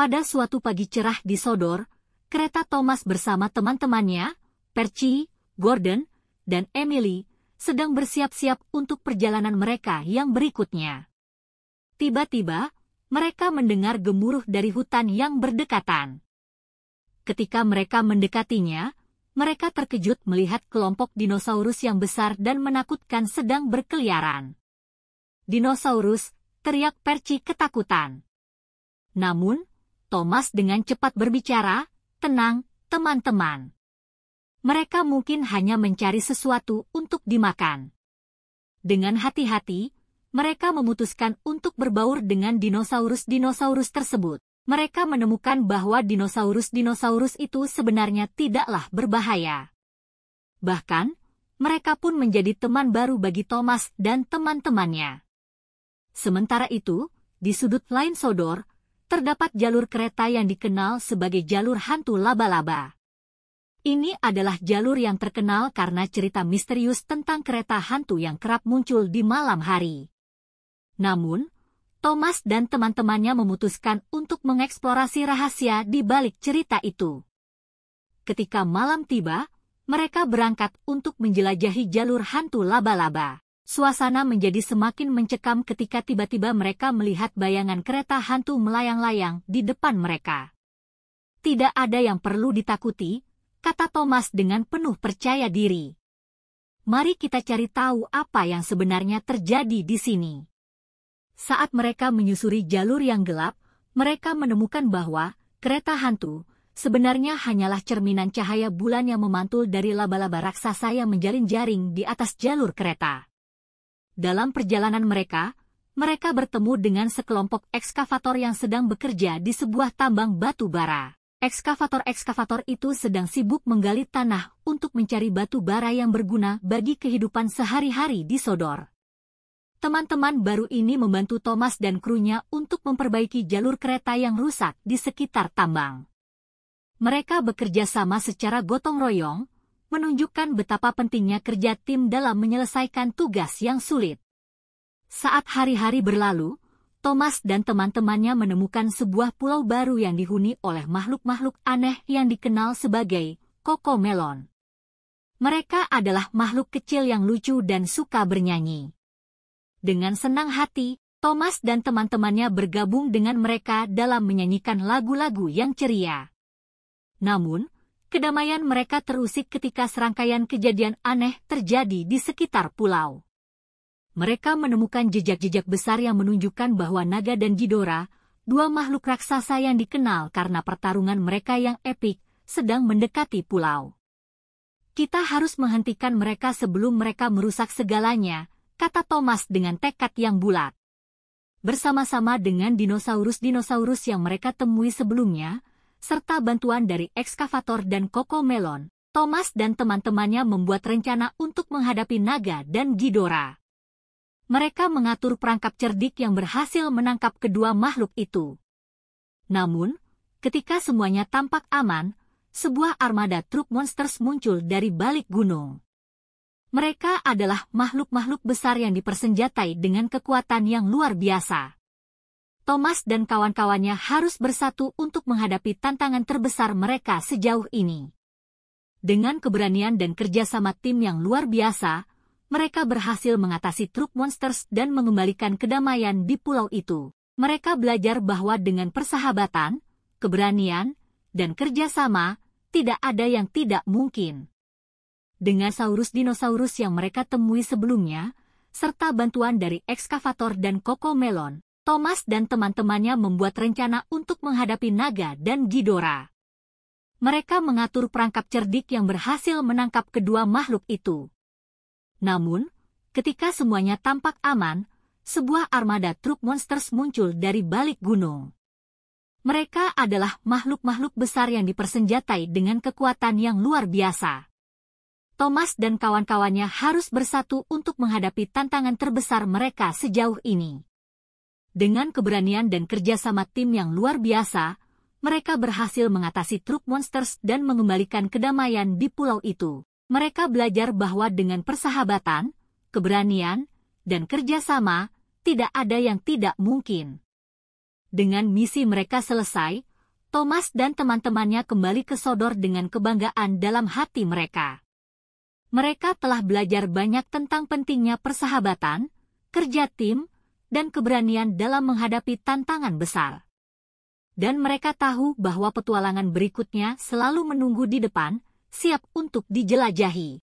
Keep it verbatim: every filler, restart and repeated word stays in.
Pada suatu pagi cerah di Sodor, kereta Thomas bersama teman-temannya, Percy, Gordon, dan Emily, sedang bersiap-siap untuk perjalanan mereka yang berikutnya. Tiba-tiba, mereka mendengar gemuruh dari hutan yang berdekatan. Ketika mereka mendekatinya, mereka terkejut melihat kelompok dinosaurus yang besar dan menakutkan sedang berkeliaran. "Dinosaurus!" teriak Percy ketakutan. Namun, Thomas dengan cepat berbicara, "Tenang, teman-teman. Mereka mungkin hanya mencari sesuatu untuk dimakan." Dengan hati-hati, mereka memutuskan untuk berbaur dengan dinosaurus-dinosaurus tersebut. Mereka menemukan bahwa dinosaurus-dinosaurus itu sebenarnya tidaklah berbahaya. Bahkan, mereka pun menjadi teman baru bagi Thomas dan teman-temannya. Sementara itu, di sudut lain Sodor, terdapat jalur kereta yang dikenal sebagai jalur hantu laba-laba. Ini adalah jalur yang terkenal karena cerita misterius tentang kereta hantu yang kerap muncul di malam hari. Namun, Thomas dan teman-temannya memutuskan untuk mengeksplorasi rahasia di balik cerita itu. Ketika malam tiba, mereka berangkat untuk menjelajahi jalur hantu laba-laba. Suasana menjadi semakin mencekam ketika tiba-tiba mereka melihat bayangan kereta hantu melayang-layang di depan mereka. "Tidak ada yang perlu ditakuti," kata Thomas dengan penuh percaya diri. "Mari kita cari tahu apa yang sebenarnya terjadi di sini." Saat mereka menyusuri jalur yang gelap, mereka menemukan bahwa kereta hantu sebenarnya hanyalah cerminan cahaya bulan yang memantul dari laba-laba raksasa yang menjaring-jaring di atas jalur kereta. Dalam perjalanan mereka, mereka bertemu dengan sekelompok ekskavator yang sedang bekerja di sebuah tambang batu bara. Ekskavator-ekskavator itu sedang sibuk menggali tanah untuk mencari batu bara yang berguna bagi kehidupan sehari-hari di Sodor. Teman-teman baru ini membantu Thomas dan krunya untuk memperbaiki jalur kereta yang rusak di sekitar tambang. Mereka bekerja sama secara gotong royong, menunjukkan betapa pentingnya kerja tim dalam menyelesaikan tugas yang sulit. Saat hari-hari berlalu, Thomas dan teman-temannya menemukan sebuah pulau baru yang dihuni oleh makhluk-makhluk aneh yang dikenal sebagai Cocomelon. Mereka adalah makhluk kecil yang lucu dan suka bernyanyi. Dengan senang hati, Thomas dan teman-temannya bergabung dengan mereka dalam menyanyikan lagu-lagu yang ceria. Namun, kedamaian mereka terusik ketika serangkaian kejadian aneh terjadi di sekitar pulau. Mereka menemukan jejak-jejak besar yang menunjukkan bahwa naga dan Jidora, dua makhluk raksasa yang dikenal karena pertarungan mereka yang epik, sedang mendekati pulau. "Kita harus menghentikan mereka sebelum mereka merusak segalanya," kata Thomas dengan tekad yang bulat. Bersama-sama dengan dinosaurus-dinosaurus yang mereka temui sebelumnya, serta bantuan dari ekskavator dan Cocomelon, Thomas dan teman-temannya membuat rencana untuk menghadapi naga dan Jidora. Mereka mengatur perangkap cerdik yang berhasil menangkap kedua makhluk itu. Namun, ketika semuanya tampak aman, sebuah armada truk monsters muncul dari balik gunung. Mereka adalah makhluk-makhluk besar yang dipersenjatai dengan kekuatan yang luar biasa. Thomas dan kawan-kawannya harus bersatu untuk menghadapi tantangan terbesar mereka sejauh ini. Dengan keberanian dan kerjasama tim yang luar biasa, mereka berhasil mengatasi truk monsters dan mengembalikan kedamaian di pulau itu. Mereka belajar bahwa dengan persahabatan, keberanian, dan kerjasama, tidak ada yang tidak mungkin. Dengan dinosaurus-dinosaurus yang mereka temui sebelumnya, serta bantuan dari ekskavator dan Cocomelon, Thomas dan teman-temannya membuat rencana untuk menghadapi naga dan Jidora. Mereka mengatur perangkap cerdik yang berhasil menangkap kedua makhluk itu. Namun, ketika semuanya tampak aman, sebuah armada truk monsters muncul dari balik gunung. Mereka adalah makhluk-makhluk besar yang dipersenjatai dengan kekuatan yang luar biasa. Thomas dan kawan-kawannya harus bersatu untuk menghadapi tantangan terbesar mereka sejauh ini. Dengan keberanian dan kerjasama tim yang luar biasa, mereka berhasil mengatasi truk monsters dan mengembalikan kedamaian di pulau itu. Mereka belajar bahwa dengan persahabatan, keberanian, dan kerjasama, tidak ada yang tidak mungkin. Dengan misi mereka selesai, Thomas dan teman-temannya kembali ke Sodor dengan kebanggaan dalam hati mereka. Mereka telah belajar banyak tentang pentingnya persahabatan, kerja tim, dan keberanian dalam menghadapi tantangan besar. Dan mereka tahu bahwa petualangan berikutnya selalu menunggu di depan, siap untuk dijelajahi.